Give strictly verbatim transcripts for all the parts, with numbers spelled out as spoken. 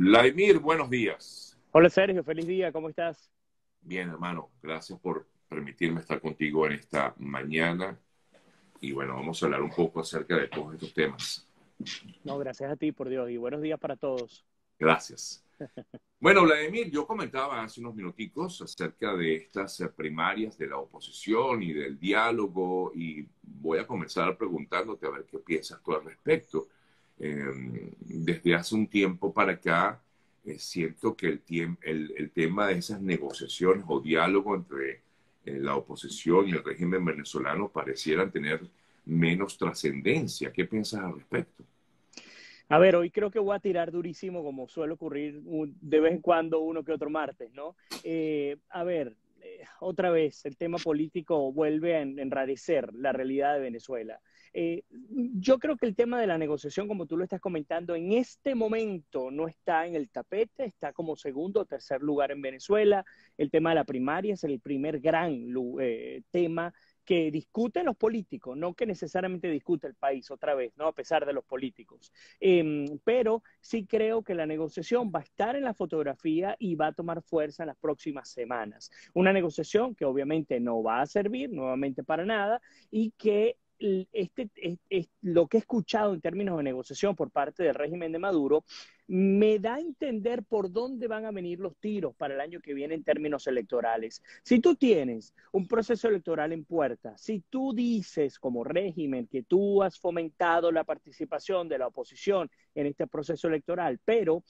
Vladimir, buenos días. Hola Sergio, feliz día, ¿cómo estás? Bien, hermano, gracias por permitirme estar contigo en esta mañana. Y bueno, vamos a hablar un poco acerca de todos estos temas. No, gracias a ti, por Dios, y buenos días para todos. Gracias. Bueno, Vladimir, yo comentaba hace unos minuticos acerca de estas primarias de la oposición y del diálogo, y voy a comenzar preguntándote a ver qué piensas tú al respecto. Eh, desde hace un tiempo para acá eh, siento que el, el, el tema de esas negociaciones o diálogo entre eh, la oposición y el régimen venezolano parecieran tener menos trascendencia. ¿Qué piensas al respecto? A ver, hoy creo que voy a tirar durísimo, como suele ocurrir de vez en cuando uno que otro martes, ¿no? Eh, a ver, eh, otra vez, el tema político vuelve a enrarecer la realidad de Venezuela. Eh, yo creo que el tema de la negociación, como tú lo estás comentando, en este momento no está en el tapete, está como segundo o tercer lugar en Venezuela. El tema de la primaria es el primer gran eh, tema que discuten los políticos, no que necesariamente discute el país, otra vez, ¿no? A pesar de los políticos. Eh, pero sí creo que la negociación va a estar en la fotografía y va a tomar fuerza en las próximas semanas. Una negociación que obviamente no va a servir nuevamente para nada y que Este, este, este, lo que he escuchado en términos de negociación por parte del régimen de Maduro me da a entender por dónde van a venir los tiros para el año que viene en términos electorales. Si tú tienes un proceso electoral en puerta, si tú dices como régimen que tú has fomentado la participación de la oposición en este proceso electoral, pero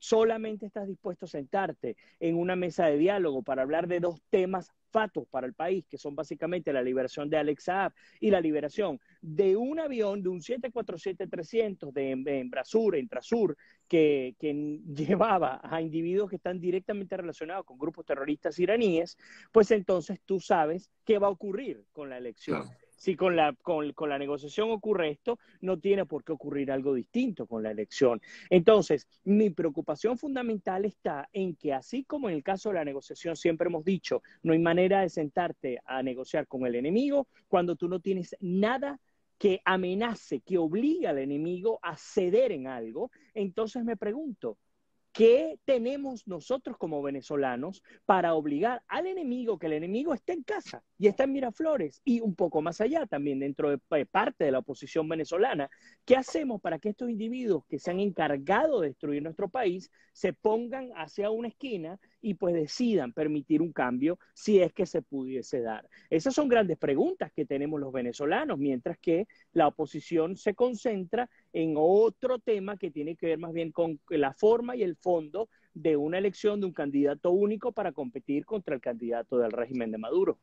solamente estás dispuesto a sentarte en una mesa de diálogo para hablar de dos temas fatos para el país, que son básicamente la liberación de Alex Saab y la liberación de un avión, de un siete cuatro siete trescientos de Emtrasur, Emtrasur, que, que llevaba a individuos que están directamente relacionados con grupos terroristas iraníes, pues entonces tú sabes qué va a ocurrir con la elección. Claro. Si con la, con, con la negociación ocurre esto, no tiene por qué ocurrir algo distinto con la elección. Entonces, mi preocupación fundamental está en que, así como en el caso de la negociación siempre hemos dicho, no hay manera de sentarte a negociar con el enemigo cuando tú no tienes nada que amenace, que obligue al enemigo a ceder en algo. Entonces me pregunto, ¿qué tenemos nosotros como venezolanos para obligar al enemigo, que el enemigo esté en casa y está en Miraflores y un poco más allá también dentro de parte de la oposición venezolana? ¿Qué hacemos para que estos individuos que se han encargado de destruir nuestro país se pongan hacia una esquina y pues decidan permitir un cambio si es que se pudiese dar? Esas son grandes preguntas que tenemos los venezolanos, mientras que la oposición se concentra en otro tema que tiene que ver más bien con la forma y el fondo de una elección de un candidato único para competir contra el candidato del régimen de Maduro.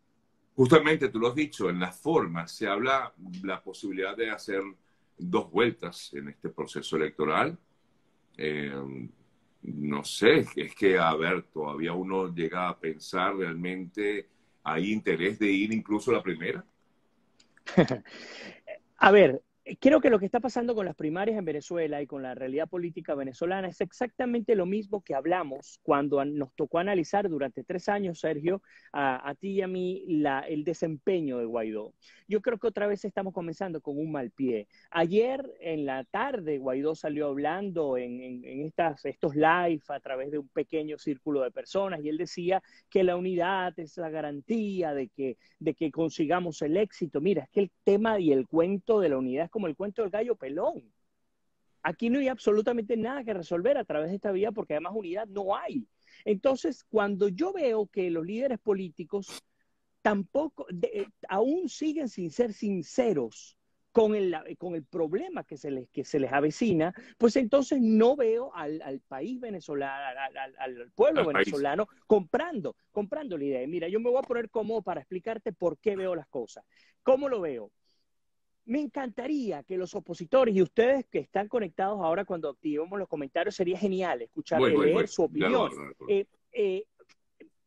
Justamente, tú lo has dicho, en la forma se habla la posibilidad de hacer dos vueltas en este proceso electoral. Eh, No sé, es que, a ver, todavía uno llega a pensar realmente, ¿hay interés de ir incluso a la primera? A ver, creo que lo que está pasando con las primarias en Venezuela y con la realidad política venezolana es exactamente lo mismo que hablamos cuando nos tocó analizar durante tres años, Sergio, a, a ti y a mí, la, el desempeño de Guaidó. Yo creo que otra vez estamos comenzando con un mal pie. Ayer en la tarde Guaidó salió hablando en, en, en estas, estos live a través de un pequeño círculo de personas y él decía que la unidad es la garantía de que, de que consigamos el éxito. Mira, es que el tema y el cuento de la unidad es como el cuento del gallo pelón. Aquí no hay absolutamente nada que resolver a través de esta vía porque además unidad no hay. Entonces, cuando yo veo que los líderes políticos tampoco, de, aún siguen sin ser sinceros con el, con el problema que se, les, que se les avecina, pues entonces no veo al, al país venezolano, al, al, al pueblo al venezolano país. comprando, comprando la idea. Mira, yo me voy a poner cómodo para explicarte por qué veo las cosas. ¿Cómo lo veo? Me encantaría que los opositores y ustedes que están conectados ahora cuando activemos los comentarios, sería genial escuchar, bueno, leer bueno, su opinión. Claro, claro. Eh, eh,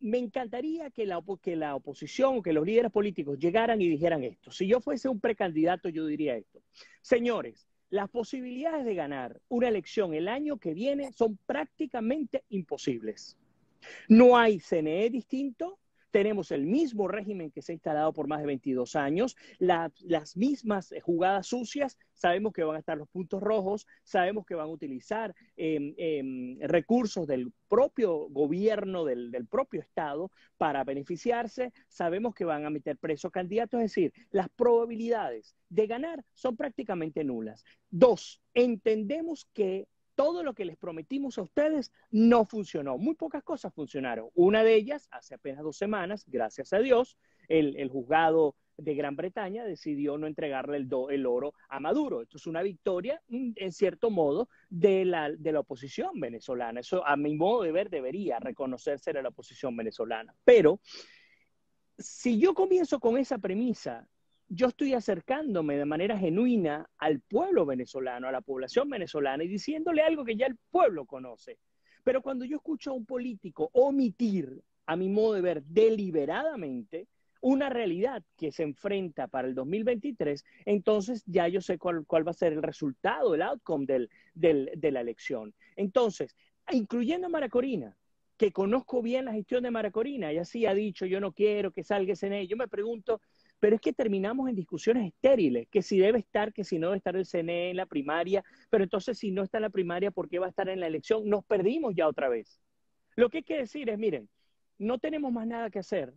me encantaría que la, que la oposición o que los líderes políticos llegaran y dijeran esto. Si yo fuese un precandidato, yo diría esto. Señores, las posibilidades de ganar una elección el año que viene son prácticamente imposibles. No hay C N E distinto, Tenemos el mismo régimen que se ha instalado por más de veintidós años, la, las mismas jugadas sucias. Sabemos que van a estar los puntos rojos, sabemos que van a utilizar eh, eh, recursos del propio gobierno, del, del propio Estado para beneficiarse, sabemos que van a meter presos candidatos, es decir, las probabilidades de ganar son prácticamente nulas. Dos, entendemos que todo lo que les prometimos a ustedes no funcionó. Muy pocas cosas funcionaron. Una de ellas, hace apenas dos semanas, gracias a Dios, el, el juzgado de Gran Bretaña decidió no entregarle el, do, el oro a Maduro. Esto es una victoria, en cierto modo, de la, de la oposición venezolana. Eso, a mi modo de ver, debería reconocerse a la oposición venezolana. Pero, si yo comienzo con esa premisa, yo estoy acercándome de manera genuina al pueblo venezolano, a la población venezolana, y diciéndole algo que ya el pueblo conoce. Pero cuando yo escucho a un político omitir, a mi modo de ver, deliberadamente, una realidad que se enfrenta para el dos mil veintitrés, entonces ya yo sé cuál, cuál va a ser el resultado, el outcome del, del, de la elección. Entonces, incluyendo a María Corina, que conozco bien la gestión de María Corina, ella sí ha dicho, yo no quiero que salga ese C N E. Yo me pregunto, pero es que terminamos en discusiones estériles, que si debe estar, que si no debe estar el C N E en la primaria, pero entonces si no está en la primaria, ¿por qué va a estar en la elección? Nos perdimos ya otra vez. Lo que hay que decir es, miren, no tenemos más nada que hacer,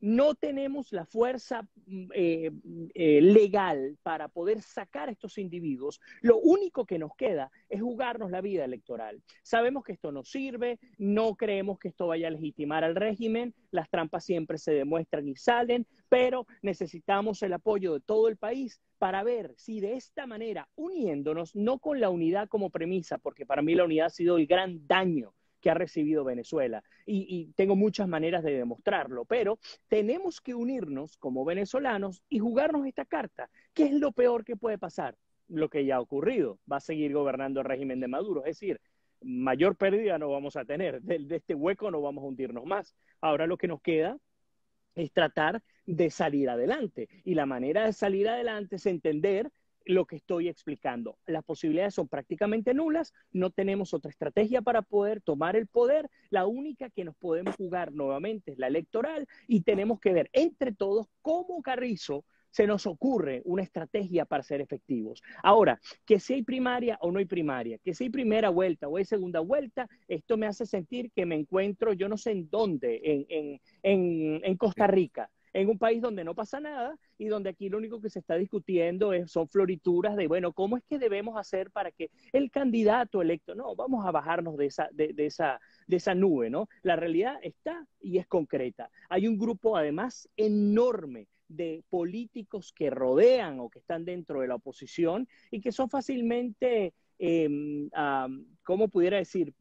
no tenemos la fuerza eh, eh, legal para poder sacar a estos individuos. Lo único que nos queda es jugarnos la vida electoral. Sabemos que esto no sirve, no creemos que esto vaya a legitimar al régimen, las trampas siempre se demuestran y salen, pero necesitamos el apoyo de todo el país para ver si de esta manera, uniéndonos, no con la unidad como premisa, porque para mí la unidad ha sido el gran daño que ha recibido Venezuela. Y, y tengo muchas maneras de demostrarlo, pero tenemos que unirnos como venezolanos y jugarnos esta carta. ¿Qué es lo peor que puede pasar? Lo que ya ha ocurrido. Va a seguir gobernando el régimen de Maduro. Es decir, mayor pérdida no vamos a tener. De, de este hueco no vamos a hundirnos más. Ahora lo que nos queda es tratar de salir adelante. Y la manera de salir adelante es entender lo que estoy explicando. Las posibilidades son prácticamente nulas, no tenemos otra estrategia para poder tomar el poder, la única que nos podemos jugar nuevamente es la electoral y tenemos que ver entre todos cómo Carrizo se nos ocurre una estrategia para ser efectivos. Ahora, que si hay primaria o no hay primaria, que si hay primera vuelta o hay segunda vuelta, esto me hace sentir que me encuentro, yo no sé en dónde, en, en, en, en Costa Rica, en un país donde no pasa nada y donde aquí lo único que se está discutiendo es, son florituras de, bueno, ¿cómo es que debemos hacer para que el candidato electo? No, vamos a bajarnos de esa, de, de esa, de esa nube, ¿no? La realidad está y es concreta. Hay un grupo, además, enorme de políticos que rodean o que están dentro de la oposición y que son fácilmente, eh, um, ¿cómo pudiera decir?,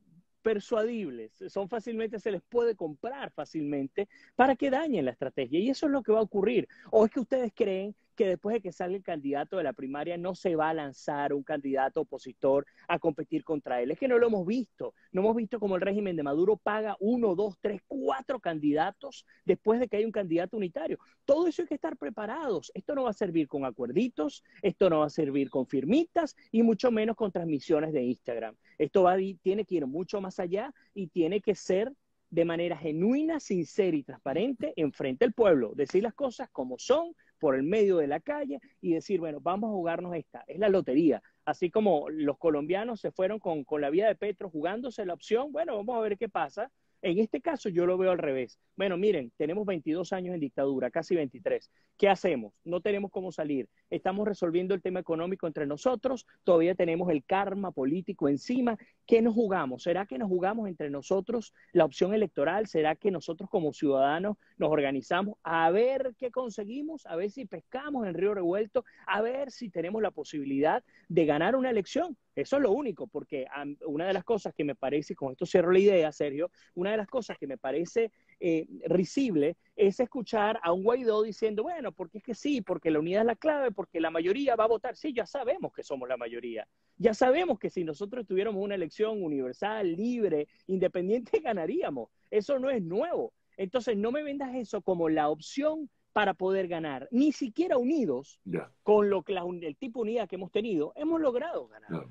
persuadibles, son fácilmente, se les puede comprar fácilmente para que dañen la estrategia y eso es lo que va a ocurrir. ¿O es que ustedes creen que después de que salga el candidato de la primaria no se va a lanzar un candidato opositor a competir contra él? Es que no lo hemos visto, no hemos visto cómo el régimen de Maduro paga uno, dos, tres, cuatro candidatos después de que hay un candidato unitario. Todo eso hay que estar preparados. Esto no va a servir con acuerditos, esto no va a servir con firmitas y mucho menos con transmisiones de Instagram. Esto va a, tiene que ir mucho más allá y tiene que ser de manera genuina, sincera y transparente enfrente al pueblo. Decir las cosas como son, por el medio de la calle y decir, bueno, vamos a jugarnos esta, es la lotería. Así como los colombianos se fueron con, con la vida de Petro jugándose la opción, bueno, vamos a ver qué pasa. En este caso yo lo veo al revés. Bueno, miren, tenemos veintidós años en dictadura, casi veintitrés. ¿Qué hacemos? No tenemos cómo salir. Estamos resolviendo el tema económico entre nosotros, todavía tenemos el karma político encima. ¿Qué nos jugamos? ¿Será que nos jugamos entre nosotros la opción electoral? ¿Será que nosotros como ciudadanos nos organizamos a ver qué conseguimos? A ver si pescamos en río revuelto, a ver si tenemos la posibilidad de ganar una elección. Eso es lo único, porque una de las cosas que me parece, y con esto cierro la idea, Sergio, una de las cosas que me parece eh, risible es escuchar a un Guaidó diciendo, bueno, porque es que sí, porque la unidad es la clave, porque la mayoría va a votar. Sí, ya sabemos que somos la mayoría. Ya sabemos que si nosotros tuviéramos una elección universal, libre, independiente, ganaríamos. Eso no es nuevo. Entonces, no me vendas eso como la opción para poder ganar, ni siquiera unidos, yeah. Con lo que la, el tipo de unidad que hemos tenido, hemos logrado ganar. Yeah.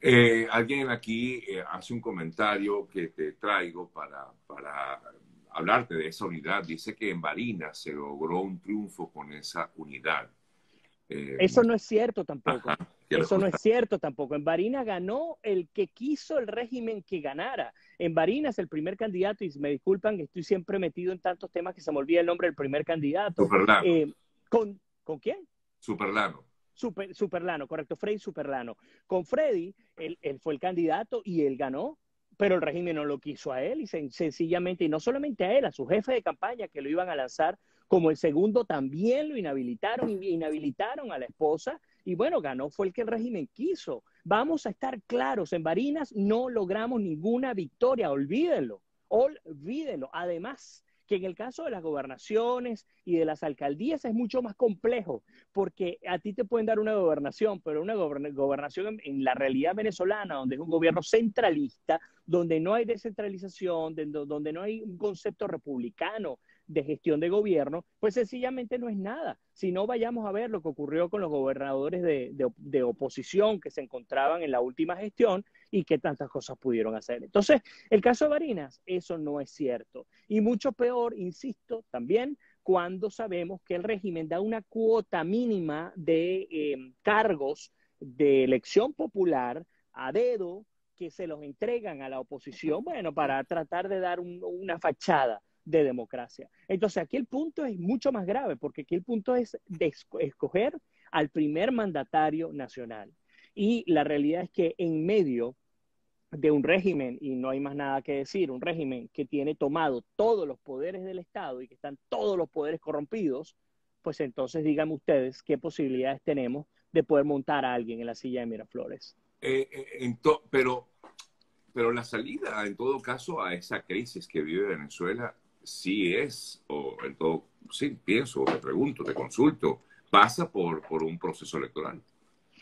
Eh, alguien aquí eh, hace un comentario que te traigo para, para hablarte de esa unidad. Dice que en Barinas se logró un triunfo con esa unidad. Eh, Eso no es cierto tampoco. Ajá, Eso no es cierto tampoco. En Barinas ganó el que quiso el régimen que ganara. En Barinas el primer candidato, y me disculpan que estoy siempre metido en tantos temas que se me olvida el nombre del primer candidato. Superlano. Eh, ¿con, ¿Con quién? Superlano. Super, Superlano, correcto, Freddy Superlano. Con Freddy, él, él fue el candidato y él ganó, pero el régimen no lo quiso a él y sen, sencillamente, y no solamente a él, a su jefe de campaña que lo iban a lanzar como el segundo, también lo inhabilitaron, inhabilitaron a la esposa y bueno, ganó, fue el que el régimen quiso. Vamos a estar claros, en Barinas no logramos ninguna victoria, olvídenlo, olvídenlo. Además, que en el caso de las gobernaciones y de las alcaldías es mucho más complejo, porque a ti te pueden dar una gobernación, pero una gobernación en, en la realidad venezolana, donde es un gobierno centralista, donde no hay descentralización, de, donde no hay un concepto republicano de gestión de gobierno, pues sencillamente no es nada. Si no, vayamos a ver lo que ocurrió con los gobernadores de, de, de oposición que se encontraban en la última gestión y que tantas cosas pudieron hacer. Entonces, el caso de Barinas, eso no es cierto. Y mucho peor, insisto, también cuando sabemos que el régimen da una cuota mínima de eh, cargos de elección popular a dedo que se los entregan a la oposición, bueno, para tratar de dar un, una fachada de democracia. Entonces aquí el punto es mucho más grave, porque aquí el punto es de escoger al primer mandatario nacional. Y la realidad es que en medio de un régimen, y no hay más nada que decir, un régimen que tiene tomado todos los poderes del Estado y que están todos los poderes corrompidos, pues entonces díganme ustedes qué posibilidades tenemos de poder montar a alguien en la silla de Miraflores. Eh, eh, ento, pero, pero la salida, en todo caso, a esa crisis que vive Venezuela sí es, o en todo, sí, pienso, te pregunto, te consulto, pasa por, por un proceso electoral.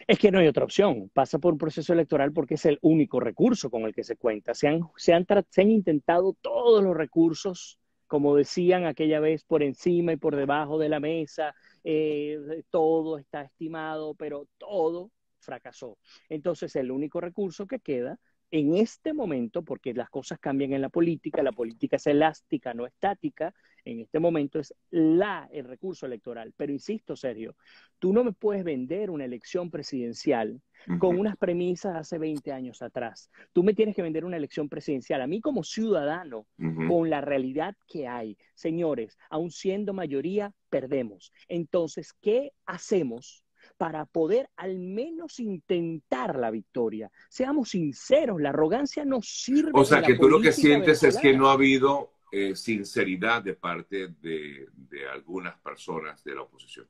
Es que no hay otra opción, pasa por un proceso electoral porque es el único recurso con el que se cuenta. Se han, se han, se han intentado todos los recursos, como decían aquella vez, por encima y por debajo de la mesa, eh, todo está estimado, pero todo fracasó. Entonces el único recurso que queda en este momento, porque las cosas cambian en la política, la política es elástica, no estática, en este momento es la, el recurso electoral. Pero insisto, Sergio, tú no me puedes vender una elección presidencial con unas premisas hace veinte años atrás. Tú me tienes que vender una elección presidencial, a mí como ciudadano, uh-huh, con la realidad que hay. Señores, aun siendo mayoría, perdemos. Entonces, ¿qué hacemos para poder al menos intentar la victoria? Seamos sinceros, la arrogancia no sirve. O sea, que tú lo que sientes es que no ha habido eh, sinceridad de parte de, de algunas personas de la oposición.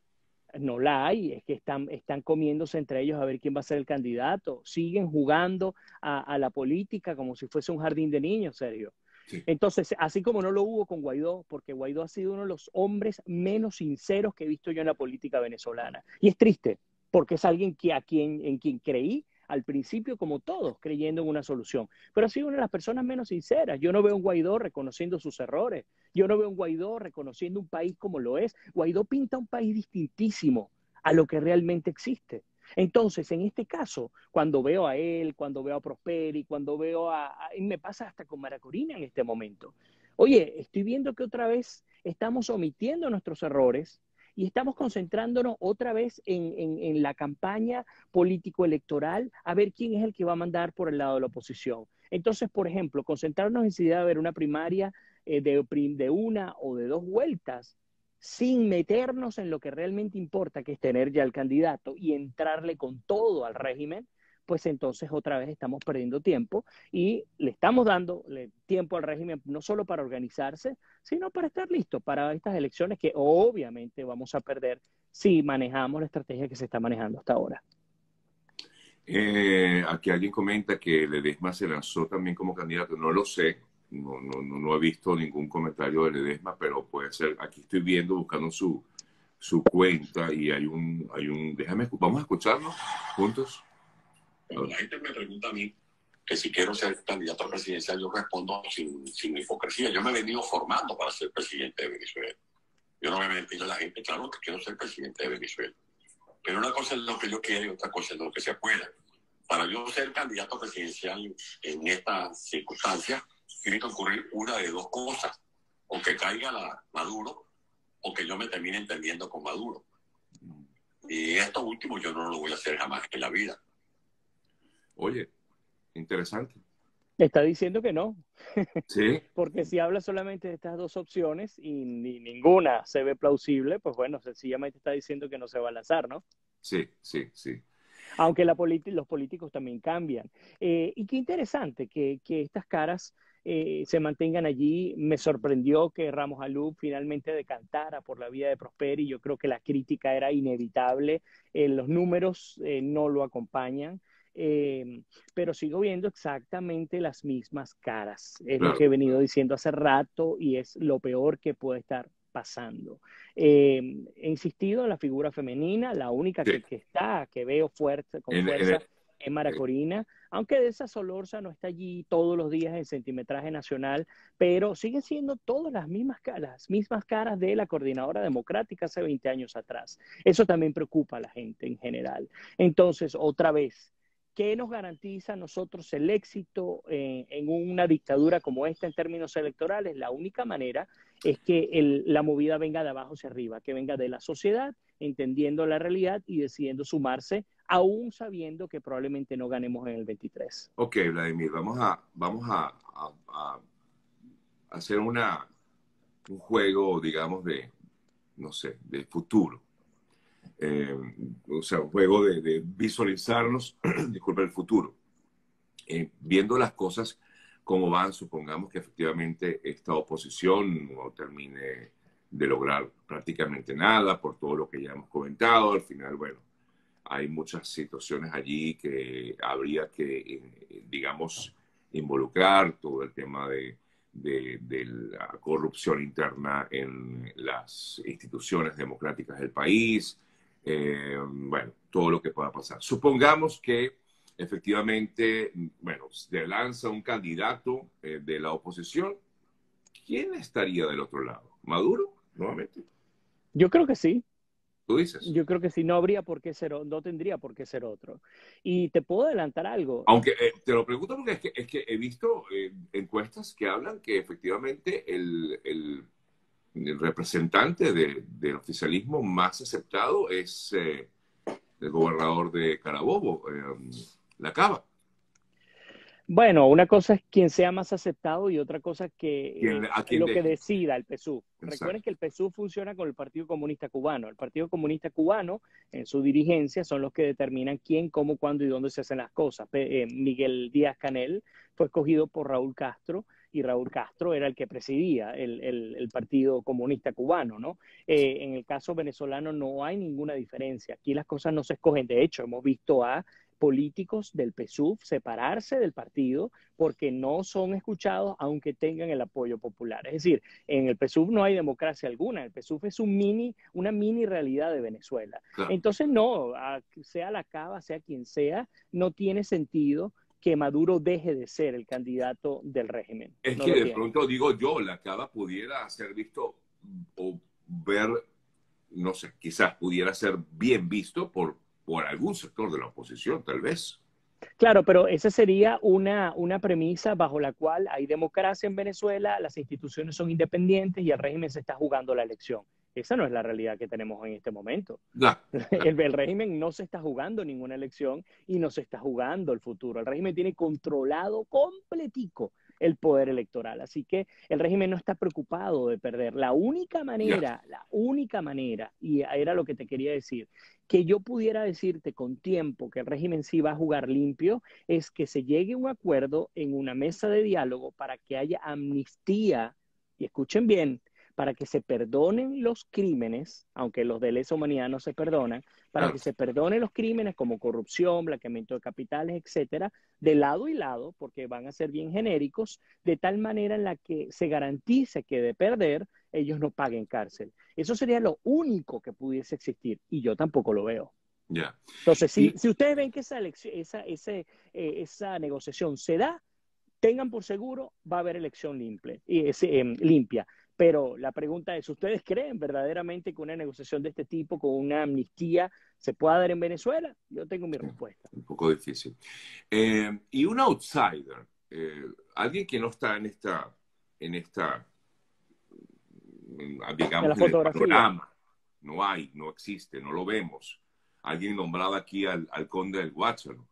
No la hay, es que están, están comiéndose entre ellos a ver quién va a ser el candidato. Siguen jugando a, a la política como si fuese un jardín de niños, Sergio. Sí. Entonces, así como no lo hubo con Guaidó, porque Guaidó ha sido uno de los hombres menos sinceros que he visto yo en la política venezolana. Y es triste, porque es alguien que, a quien, en quien creí al principio, como todos, creyendo en una solución. Pero ha sido una de las personas menos sinceras. Yo no veo a un Guaidó reconociendo sus errores. Yo no veo a un Guaidó reconociendo un país como lo es. Guaidó pinta un país distintísimo a lo que realmente existe. Entonces, en este caso, cuando veo a él, cuando veo a Prosperi, cuando veo a, a... y me pasa hasta con María Corina en este momento. Oye, estoy viendo que otra vez estamos omitiendo nuestros errores y estamos concentrándonos otra vez en, en, en la campaña político-electoral a ver quién es el que va a mandar por el lado de la oposición. Entonces, por ejemplo, concentrarnos en si debe haber una primaria eh, de, de una o de dos vueltas, sin meternos en lo que realmente importa, que es tener ya el candidato y entrarle con todo al régimen, pues entonces otra vez estamos perdiendo tiempo y le estamos dando tiempo al régimen no solo para organizarse, sino para estar listo para estas elecciones que obviamente vamos a perder si manejamos la estrategia que se está manejando hasta ahora. Eh, aquí alguien comenta que Ledezma se lanzó también como candidato, no lo sé. No, no, no he visto ningún comentario de Ledezma, pero puede ser. Aquí estoy viendo, buscando su, su cuenta y hay un, hay un... Déjame, vamos a escucharnos juntos. Cuando la gente me pregunta a mí que si quiero ser candidato a presidencial, yo respondo sin, sin hipocresía. Yo me he venido formando para ser presidente de Venezuela. Yo no me he mentido a la gente, claro que quiero ser presidente de Venezuela. Pero una cosa es lo que yo quiero y otra cosa es lo que se pueda. Para yo ser candidato presidencial en esta circunstancia, tiene que ocurrir una de dos cosas. o que caiga la Maduro, o que yo me termine entendiendo con Maduro. Y esto último yo no lo voy a hacer jamás en la vida. Oye, interesante. Está diciendo que no. Sí. Porque si habla solamente de estas dos opciones y ni ninguna se ve plausible, pues bueno, sencillamente está diciendo que no se va a lanzar, ¿no? Sí, sí, sí. Aunque la politi- los políticos también cambian. Eh, y qué interesante que, que estas caras eh, se mantengan allí. Me sorprendió que Ramos Alú finalmente decantara por la vía de Prosperi. Yo creo que la crítica era inevitable. Eh, los números eh, no lo acompañan. Eh, pero sigo viendo exactamente las mismas caras. Es claro. Lo que he venido diciendo hace rato y es lo peor que puede estar pasando. Eh, he insistido en la figura femenina, la única sí. que, que está, que veo fuerte, con en, fuerza, en el, es María Corina, aunque de esa Zolorza no está allí todos los días en centimetraje nacional, pero siguen siendo todas las mismas caras, mismas caras de la coordinadora democrática hace veinte años atrás. Eso también preocupa a la gente en general. Entonces, otra vez, ¿qué nos garantiza a nosotros el éxito en, en una dictadura como esta en términos electorales? La única manera es que el, la movida venga de abajo hacia arriba, que venga de la sociedad, entendiendo la realidad y decidiendo sumarse, aún sabiendo que probablemente no ganemos en el veintitrés. Ok, Vladimir, vamos a, vamos a, a, a hacer una, un juego, digamos, de, no sé, de futuro. Eh, o sea, un juego de, de visualizarnos, disculpe, el futuro, eh, viendo las cosas como van, supongamos que efectivamente esta oposición no termine de lograr prácticamente nada por todo lo que ya hemos comentado. Al final, bueno, hay muchas situaciones allí que habría que, digamos, involucrar todo el tema de, de, de la corrupción interna en las instituciones democráticas del país. Eh, bueno, todo lo que pueda pasar. Supongamos que efectivamente, bueno, se lanza un candidato eh, de la oposición. ¿Quién estaría del otro lado? ¿Maduro? Nuevamente. Yo creo que sí. ¿Tú dices? Yo creo que sí, no habría por qué ser, no tendría por qué ser otro. Y te puedo adelantar algo. Aunque eh, te lo pregunto porque es que, es que he visto eh, encuestas que hablan que efectivamente el... el El representante de, del oficialismo más aceptado es eh, el gobernador de Carabobo, eh, Lacava. Bueno, una cosa es quien sea más aceptado y otra cosa que ¿Quién, a quién lo de... que decida el P S U V. Exacto. Recuerden que el P S U V funciona con el Partido Comunista Cubano. El Partido Comunista Cubano, en su dirigencia, son los que determinan quién, cómo, cuándo y dónde se hacen las cosas. Eh, Miguel Díaz Canel fue escogido por Raúl Castro, y Raúl Castro era el que presidía el, el, el Partido Comunista Cubano, ¿no? Eh, en el caso venezolano no hay ninguna diferencia. Aquí las cosas no se escogen. De hecho, hemos visto a políticos del P S U V separarse del partido porque no son escuchados aunque tengan el apoyo popular. Es decir, en el P S U V no hay democracia alguna. El P S U V es un mini, una mini realidad de Venezuela. Claro. Entonces, no, sea Lacava, sea quien sea, no tiene sentido que Maduro deje de ser el candidato del régimen. Es no que de pronto, digo yo, Lacava pudiera ser visto o ver, no sé, quizás pudiera ser bien visto por, por algún sector de la oposición, tal vez. Claro, pero esa sería una, una premisa bajo la cual hay democracia en Venezuela, las instituciones son independientes y el régimen se está jugando la elección. Esa no es la realidad que tenemos en este momento. No, no. El, el régimen no se está jugando ninguna elección y no se está jugando el futuro. El régimen tiene controlado completico el poder electoral. Así que el régimen no está preocupado de perder. La única manera, sí. la única manera, y era lo que te quería decir, que yo pudiera decirte con tiempo que el régimen sí va a jugar limpio, es que se llegue a un acuerdo en una mesa de diálogo para que haya amnistía. Y escuchen bien, para que se perdonen los crímenes, aunque los de lesa humanidad no se perdonan, para ah. que se perdonen los crímenes como corrupción, blanqueamiento de capitales, etcétera, de lado y lado, porque van a ser bien genéricos, de tal manera en la que se garantice que de perder ellos no paguen cárcel. Eso sería lo único que pudiese existir, y yo tampoco lo veo. Yeah. Entonces, si, y... si ustedes ven que esa, elección, esa, ese, eh, esa negociación se da, tengan por seguro, va a haber elección limpia. Eh, limpia. Pero la pregunta es, ¿ustedes creen verdaderamente que una negociación de este tipo con una amnistía se pueda dar en Venezuela? Yo tengo mi respuesta. Un poco difícil. Eh, y un outsider, eh, alguien que no está en esta, en esta digamos, en el panorama. No hay, no existe, no lo vemos. Alguien nombrado aquí al, al conde del Guácharo,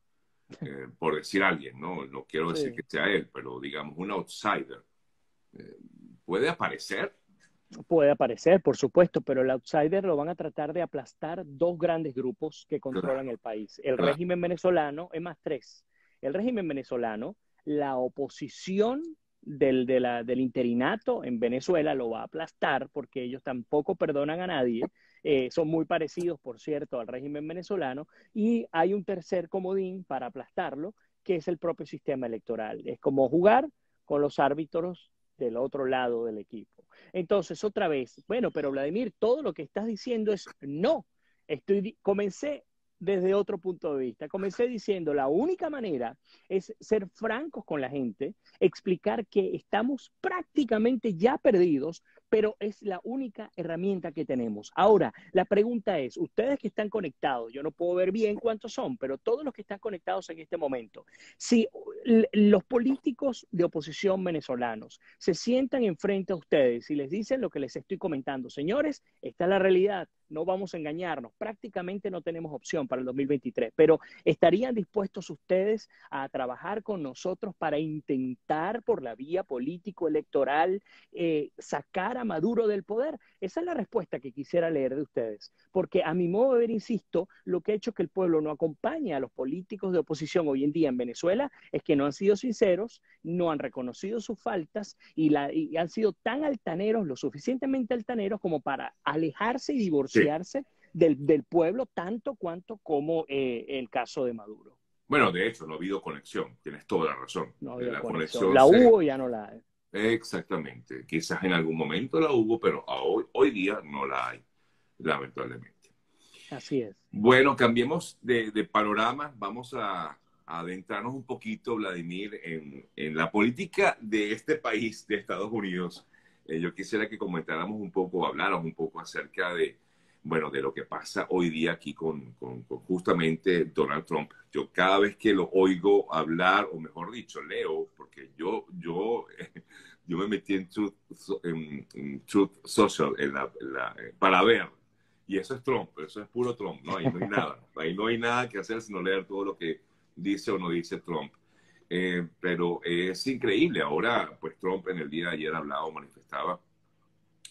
eh, por decir alguien, ¿no? No quiero decir sí. que sea él, pero digamos un outsider. Eh, ¿Puede aparecer? Puede aparecer, por supuesto, pero el outsider lo van a tratar de aplastar dos grandes grupos que controlan claro. el país. El claro. régimen venezolano, es más tres, el régimen venezolano, la oposición del, de la, del interinato en Venezuela lo va a aplastar porque ellos tampoco perdonan a nadie. Eh, son muy parecidos, por cierto, al régimen venezolano. Y hay un tercer comodín para aplastarlo, que es el propio sistema electoral. Es como jugar con los árbitros del otro lado del equipo. Entonces, otra vez, bueno, pero Vladimir, todo lo que estás diciendo es no. Estoy, comencé desde otro punto de vista. Comencé diciendo, la única manera es ser francos con la gente, explicar que estamos prácticamente ya perdidos, pero es la única herramienta que tenemos. Ahora, la pregunta es, ustedes que están conectados, yo no puedo ver bien cuántos son, pero todos los que están conectados en este momento, si los políticos de oposición venezolanos se sientan enfrente a ustedes y les dicen lo que les estoy comentando, señores, esta es la realidad, no vamos a engañarnos, prácticamente no tenemos opción para el dos mil veintitrés, pero ¿estarían dispuestos ustedes a trabajar con nosotros para intentar por la vía político-electoral eh, sacar a Maduro del poder? Esa es la respuesta que quisiera leer de ustedes, porque a mi modo de ver, insisto, lo que ha hecho que el pueblo no acompañe a los políticos de oposición hoy en día en Venezuela es que no han sido sinceros, no han reconocido sus faltas y, la, y han sido tan altaneros, lo suficientemente altaneros como para alejarse y divorciarse. Sí. Del, del pueblo tanto cuanto como eh, el caso de Maduro. Bueno, de hecho, no ha habido conexión. Tienes toda la razón. No ha habido la conexión. conexión la se... hubo, ya no la hay. Exactamente. Quizás en algún momento la hubo, pero hoy, hoy día no la hay, lamentablemente. Así es. Bueno, cambiemos de, de panorama. Vamos a, a adentrarnos un poquito, Vladimir, en, en la política de este país, de Estados Unidos. Eh, yo quisiera que comentáramos un poco, habláramos un poco acerca de bueno, de lo que pasa hoy día aquí con, con, con justamente Donald Trump. Yo cada vez que lo oigo hablar, o mejor dicho, leo, porque yo, yo, yo me metí en Truth, en, en Truth Social en la, en la, para ver, y eso es Trump, eso es puro Trump, ¿no? Ahí no hay nada, ahí no hay nada que hacer sino leer todo lo que dice o no dice Trump. Eh, pero es increíble, ahora pues Trump en el día de ayer hablaba o manifestaba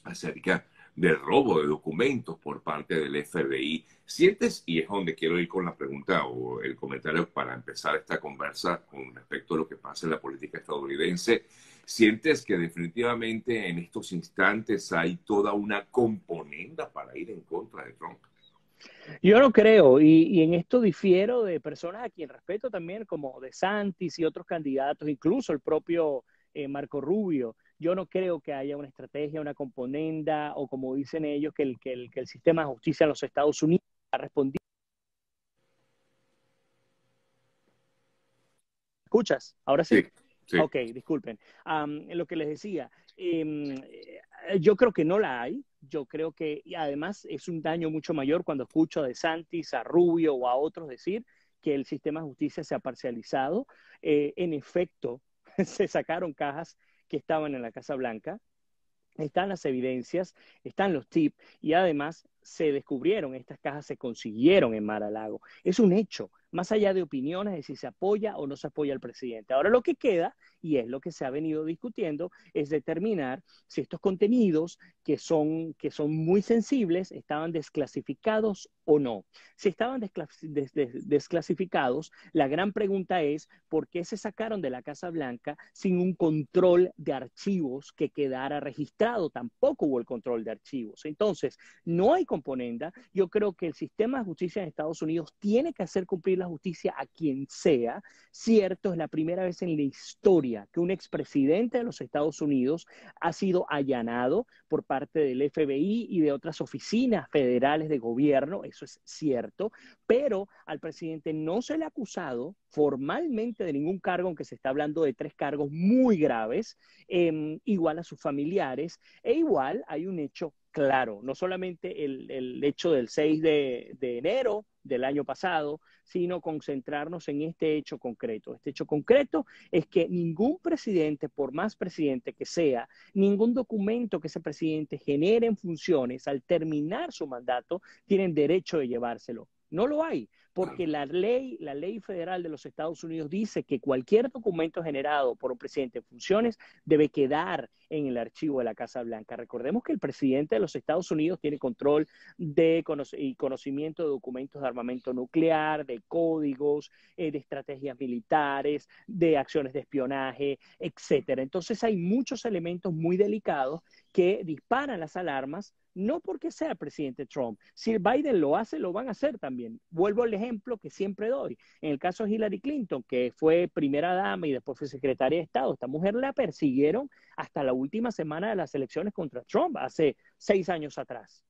acerca del robo de documentos por parte del F B I. ¿Sientes? Y es donde quiero ir con la pregunta o el comentario para empezar esta conversa con respecto a lo que pasa en la política estadounidense. ¿Sientes que definitivamente en estos instantes hay toda una componenda para ir en contra de Trump? Yo no creo, y, y en esto difiero de personas a quien respeto también, como DeSantis y otros candidatos, incluso el propio eh, Marco Rubio. Yo no creo que haya una estrategia, una componenda, o como dicen ellos, que el, que el, que el sistema de justicia en los Estados Unidos ha respondido. ¿Escuchas? ¿Ahora sí? Sí, sí. Ok, disculpen. Um, lo que les decía, eh, yo creo que no la hay. Yo creo que, y además, es un daño mucho mayor cuando escucho a DeSantis, a Rubio o a otros decir que el sistema de justicia se ha parcializado. Eh, en efecto, se sacaron cajas que estaban en la Casa Blanca, están las evidencias, están los tips, y además se descubrieron, estas cajas se consiguieron en Mar-a-Lago. Es un hecho, más allá de opiniones de si se apoya o no se apoya al presidente. Ahora lo que queda, y es lo que se ha venido discutiendo, es determinar si estos contenidos, que son, que son muy sensibles, estaban desclasificados o no. Si estaban desclas- des- des- desclasificados, la gran pregunta es, ¿por qué se sacaron de la Casa Blanca sin un control de archivos que quedara registrado? Tampoco hubo el control de archivos. Entonces, no hay componenda. Yo creo que el sistema de justicia en Estados Unidos tiene que hacer cumplir la justicia a quien sea. Cierto, es la primera vez en la historia que un expresidente de los Estados Unidos ha sido allanado por parte del F B I y de otras oficinas federales de gobierno, eso es cierto, pero al presidente no se le ha acusado formalmente de ningún cargo, aunque se está hablando de tres cargos muy graves, eh, igual a sus familiares, e igual hay un hecho claro, no solamente el, el hecho del seis de, de enero, del año pasado, sino concentrarnos en este hecho concreto. Este hecho concreto es que ningún presidente, por más presidente que sea, ningún documento que ese presidente genere en funciones al terminar su mandato, tienen derecho de llevárselo. No lo hay, porque la ley, la ley federal de los Estados Unidos dice que cualquier documento generado por un presidente en funciones debe quedar en el archivo de la Casa Blanca. Recordemos que el presidente de los Estados Unidos tiene control de cono- y conocimiento de documentos de armamento nuclear, de códigos, eh, de estrategias militares, de acciones de espionaje, etcétera. Entonces hay muchos elementos muy delicados que disparan las alarmas, no porque sea el presidente Trump. Si Biden lo hace, lo van a hacer también. Vuelvo al ejemplo que siempre doy. En el caso de Hillary Clinton, que fue primera dama y después fue secretaria de Estado, esta mujer la persiguieron hasta la última semana de las elecciones contra Trump, hace seis años atrás.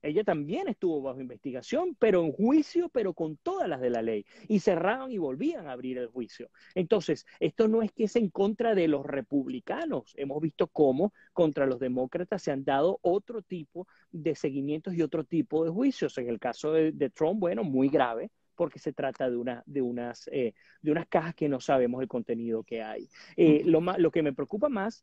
Ella también estuvo bajo investigación, pero en juicio, pero con todas las de la ley. Y cerraban y volvían a abrir el juicio. Entonces, esto no es que es en contra de los republicanos. Hemos visto cómo contra los demócratas se han dado otro tipo de seguimientos y otro tipo de juicios. En el caso de, de Trump, bueno, muy grave, porque se trata de, una, de, unas, eh, de unas cajas que no sabemos el contenido que hay. Eh, lo, lo que me preocupa más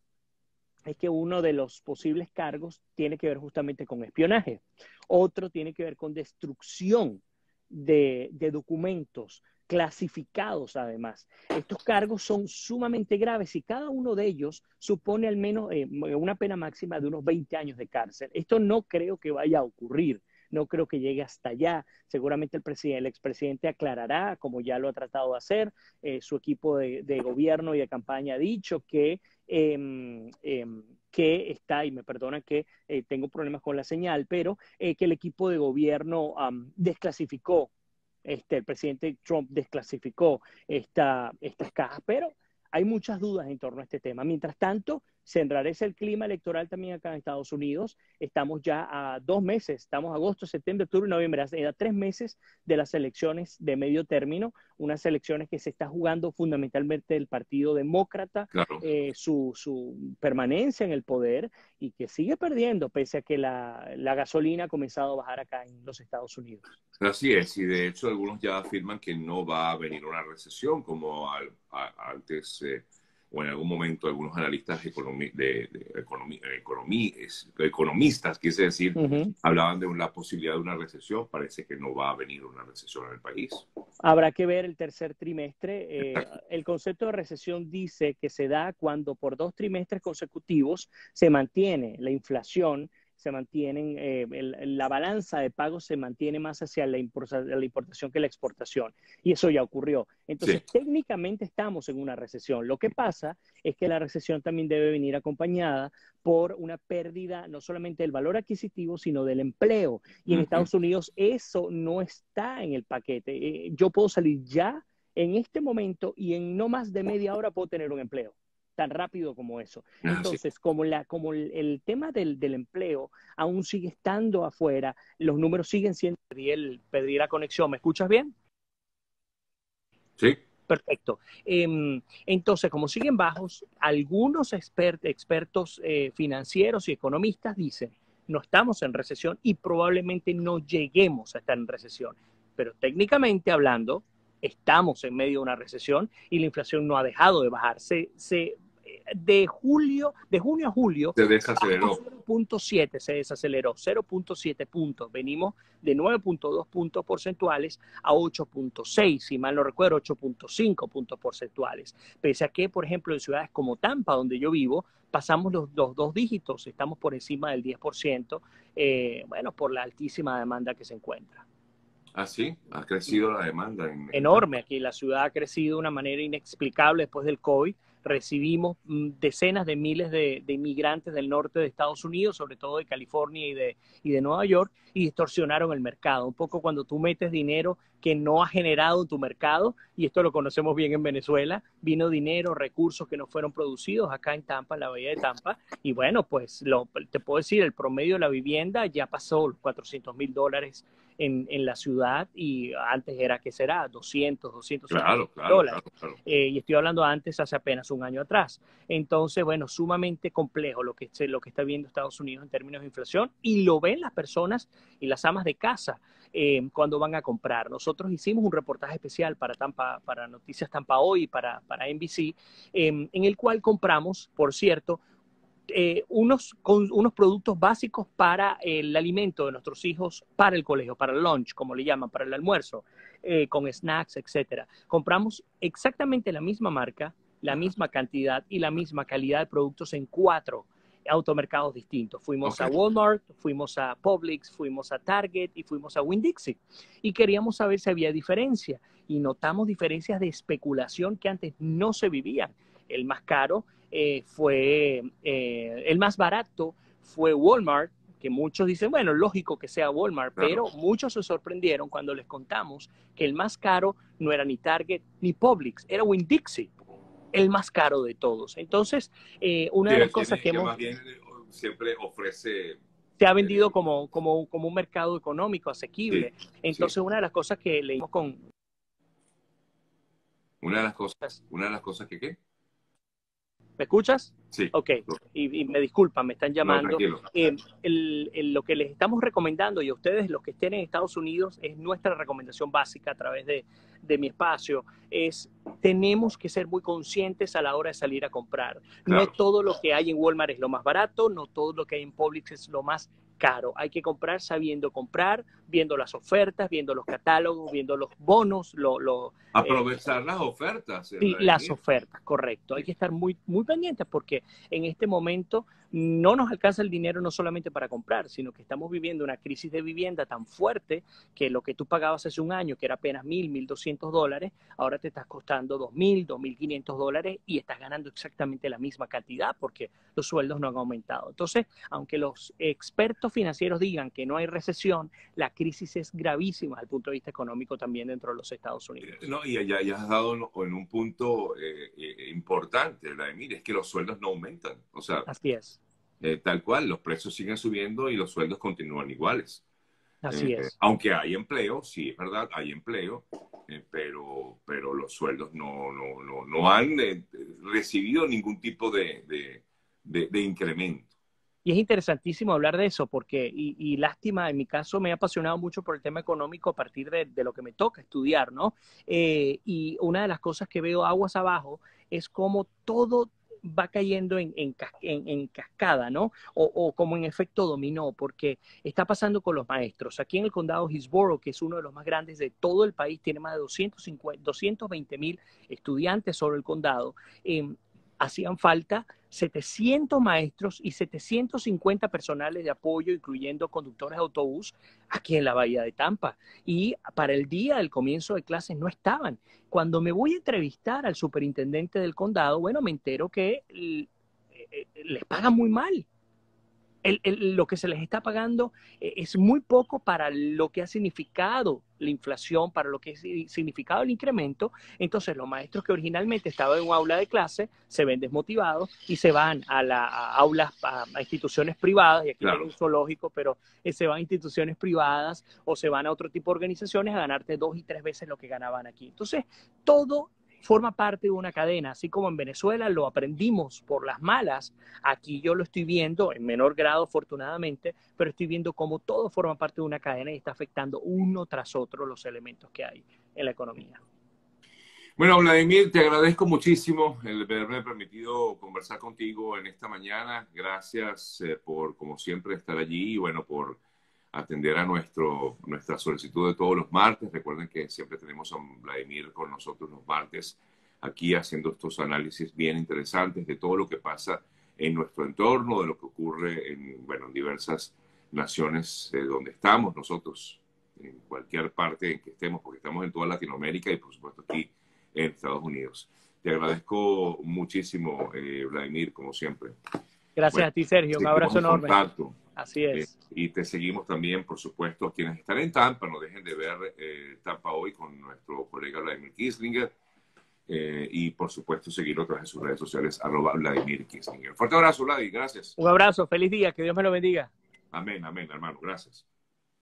es que uno de los posibles cargos tiene que ver justamente con espionaje. Otro tiene que ver con destrucción de, de documentos clasificados, además. Estos cargos son sumamente graves y cada uno de ellos supone al menos eh, una pena máxima de unos veinte años de cárcel. Esto no creo que vaya a ocurrir. No creo que llegue hasta allá. Seguramente el, presidente, el expresidente aclarará, como ya lo ha tratado de hacer. Eh, su equipo de, de gobierno y de campaña ha dicho que, eh, eh, que está, y me perdonan que eh, tengo problemas con la señal, pero eh, que el equipo de gobierno um, desclasificó, este, el presidente Trump desclasificó esta, estas cajas, pero hay muchas dudas en torno a este tema. Mientras tanto, se enrarece el clima electoral también acá en Estados Unidos. Estamos ya a dos meses, estamos agosto, septiembre, octubre, noviembre, a tres meses de las elecciones de medio término, unas elecciones que se está jugando fundamentalmente el Partido Demócrata, claro, eh, su, su permanencia en el poder y que sigue perdiendo, pese a que la, la gasolina ha comenzado a bajar acá en los Estados Unidos. Así es, y de hecho algunos ya afirman que no va a venir una recesión como al, a, antes... Eh, o en algún momento algunos analistas economi de, de economi economi economistas, quise decir, uh-huh. hablaban de la posibilidad de una recesión. Parece que no va a venir una recesión en el país. Habrá que ver el tercer trimestre. Eh, el concepto de recesión dice que se da cuando por dos trimestres consecutivos se mantiene la inflación, se mantienen, eh, el, la balanza de pagos se mantiene más hacia la, la importación que la exportación. Y eso ya ocurrió. Entonces, sí, técnicamente estamos en una recesión. Lo que pasa es que la recesión también debe venir acompañada por una pérdida no solamente del valor adquisitivo, sino del empleo. Y en uh-huh. Estados Unidos eso no está en el paquete. Eh, yo puedo salir ya en este momento y en no más de media hora puedo tener un empleo. Tan rápido como eso. Entonces, como, la, como el, el tema del, del empleo aún sigue estando afuera, los números siguen siendo... Perdí la conexión. ¿Me escuchas bien? Sí. Perfecto. Eh, entonces, como siguen bajos, algunos expert, expertos eh, financieros y economistas dicen, no estamos en recesión y probablemente no lleguemos a estar en recesión. Pero técnicamente hablando, estamos en medio de una recesión y la inflación no ha dejado de bajar. Se, se, de, julio, de junio a julio se desaceleró. cero punto siete se desaceleró, cero punto siete puntos. Venimos de nueve punto dos puntos porcentuales a ocho punto seis, si mal no recuerdo, ocho punto cinco puntos porcentuales. Pese a que, por ejemplo, en ciudades como Tampa, donde yo vivo, pasamos los, los dos dígitos, estamos por encima del diez por ciento, eh, bueno, por la altísima demanda que se encuentra. Ah, sí, ha crecido la demanda. En... Enorme, aquí la ciudad ha crecido de una manera inexplicable después del COVID. Recibimos decenas de miles de, de inmigrantes del norte de Estados Unidos, sobre todo de California y de, y de Nueva York, y distorsionaron el mercado. Un poco cuando tú metes dinero que no ha generado tu mercado, y esto lo conocemos bien en Venezuela, vino dinero, recursos que no fueron producidos acá en Tampa, en la bahía de Tampa, y bueno, pues lo, te puedo decir, el promedio de la vivienda ya pasó los cuatrocientos mil dólares en, en la ciudad, y antes era, ¿qué será? doscientos, doscientos claro, claro, dólares. Claro, claro. Eh, y estoy hablando antes, hace apenas un año atrás. Entonces, bueno, sumamente complejo lo que, lo que está viendo Estados Unidos en términos de inflación, y lo ven las personas y las amas de casa eh, cuando van a comprar. Nosotros hicimos un reportaje especial para, Tampa, para Noticias Tampa Hoy y para, para N B C, eh, en el cual compramos, por cierto, Eh, unos, con, unos productos básicos para el alimento de nuestros hijos, para el colegio, para el lunch, como le llaman, para el almuerzo, eh, con snacks, etcétera. Compramos exactamente la misma marca, la misma cantidad y la misma calidad de productos en cuatro automercados distintos. Fuimos okay. a Walmart, fuimos a Publix, fuimos a Target y fuimos a Winn-Dixie. Y queríamos saber si había diferencia. Y notamos diferencias de especulación que antes no se vivían. El más caro eh, fue, eh, el más barato fue Walmart, que muchos dicen, bueno, lógico que sea Walmart, claro. pero muchos se sorprendieron cuando les contamos que el más caro no era ni Target ni Publix, era Winn-Dixie, el más caro de todos. Entonces, eh, una de las cosas que hemos... Más bien siempre ofrece... Se ha vendido eh, como, como, como un mercado económico asequible. Sí, Entonces, sí. una de las cosas que leímos con... Una de las cosas, una de las cosas que ¿qué? ¿Me escuchas? Sí. Ok, y, y me disculpan, me están llamando. No, eh, el, el, lo que les estamos recomendando, y a ustedes los que estén en Estados Unidos, es nuestra recomendación básica a través de, de mi espacio, es tenemos que ser muy conscientes a la hora de salir a comprar. Claro. No todo lo que hay en Walmart es lo más barato, no todo lo que hay en Publix es lo más caro. Hay que comprar sabiendo comprar, viendo las ofertas, viendo los catálogos, viendo los bonos. Lo, lo, Aprovechar eh, las ofertas. Sí, las ofertas, correcto. Hay que estar muy, muy pendientes porque en este momento no nos alcanza el dinero no solamente para comprar, sino que estamos viviendo una crisis de vivienda tan fuerte que lo que tú pagabas hace un año, que era apenas mil, mil doscientos dólares, ahora te estás costando dos mil, dos mil quinientos dólares y estás ganando exactamente la misma cantidad porque los sueldos no han aumentado. Entonces, aunque los expertos financieros digan que no hay recesión, la crisis es gravísima desde el punto de vista económico también dentro de los Estados Unidos. No, y ya, ya has dado en un punto eh, eh, importante, Vladimir, es que los sueldos no aumentan. O sea, así es. Eh, tal cual, los precios siguen subiendo y los sueldos continúan iguales. Así eh, es. Eh, aunque hay empleo, sí, es verdad, hay empleo, eh, pero, pero los sueldos no, no, no, no han eh, recibido ningún tipo de, de, de, de incremento. Y es interesantísimo hablar de eso porque, y, y lástima, en mi caso me he apasionado mucho por el tema económico a partir de, de lo que me toca estudiar, ¿no? Eh, y una de las cosas que veo aguas abajo es cómo todo va cayendo en, en, en, en cascada, ¿no? O, o como en efecto dominó, porque está pasando con los maestros. Aquí en el condado Hillsborough, que es uno de los más grandes de todo el país, tiene más de doscientos veinte mil estudiantes sobre el condado, eh, hacían falta setecientos maestros y setecientos cincuenta personales de apoyo, incluyendo conductores de autobús, aquí en la bahía de Tampa. Y para el día del comienzo de clases no estaban. Cuando me voy a entrevistar al superintendente del condado, bueno, me entero que les pagan muy mal. El, el, lo que se les está pagando es muy poco para lo que ha significado la inflación, para lo que ha significado el incremento. Entonces los maestros que originalmente estaban en un aula de clase se ven desmotivados y se van a, la, a aulas, a, a instituciones privadas, y aquí claro. hay un zoológico, pero eh, se van a instituciones privadas o se van a otro tipo de organizaciones a ganarte dos y tres veces lo que ganaban aquí. Entonces todo forma parte de una cadena, así como en Venezuela lo aprendimos por las malas, aquí yo lo estoy viendo, en menor grado afortunadamente, pero estoy viendo cómo todo forma parte de una cadena y está afectando uno tras otro los elementos que hay en la economía. Bueno, Vladimir, te agradezco muchísimo el haberme permitido conversar contigo en esta mañana. Gracias eh, por, como siempre, estar allí y, bueno, por atender a nuestro, nuestra solicitud de todos los martes. Recuerden que siempre tenemos a Vladimir con nosotros los martes aquí haciendo estos análisis bien interesantes de todo lo que pasa en nuestro entorno, de lo que ocurre en, bueno, en diversas naciones eh, donde estamos nosotros, en cualquier parte en que estemos, porque estamos en toda Latinoamérica y por supuesto aquí en Estados Unidos. Te agradezco muchísimo, eh, Vladimir, como siempre. Gracias bueno, a ti, Sergio. Un abrazo enorme. Contacto. Así es. Eh, y te seguimos también, por supuesto, quienes están en Tampa, no dejen de ver eh, Tampa Hoy con nuestro colega Vladimir Kislinger eh, y, por supuesto, seguirlo a través de sus redes sociales, arroba Vladimir Kislinger. Fuerte abrazo, Vladi, gracias. Un abrazo, feliz día, que Dios me lo bendiga. Amén, amén, hermano, gracias.